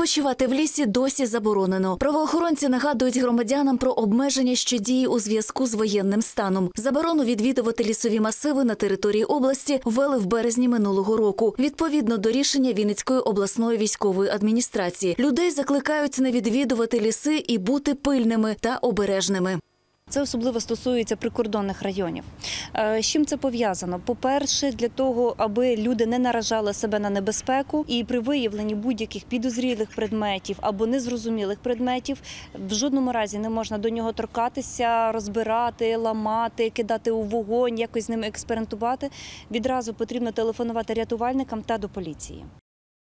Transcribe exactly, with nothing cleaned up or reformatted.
Відпочивати в лісі досі заборонено. Правоохоронці нагадують громадянам про обмеження, що діє у зв'язку з воєнним станом. Заборону відвідувати лісові масиви на території області ввели в березні минулого року, відповідно до рішення Вінницької обласної військової адміністрації. Людей закликають не відвідувати ліси і бути пильними та обережними. Це особливо стосується прикордонних районів. З чим це пов'язано? По-перше, для того, аби люди не наражали себе на небезпеку і при виявленні будь-яких підозрілих предметів або незрозумілих предметів в жодному разі не можна до нього торкатися, розбирати, ламати, кидати у вогонь, якось з ними експериментувати. Відразу потрібно телефонувати рятувальникам та до поліції.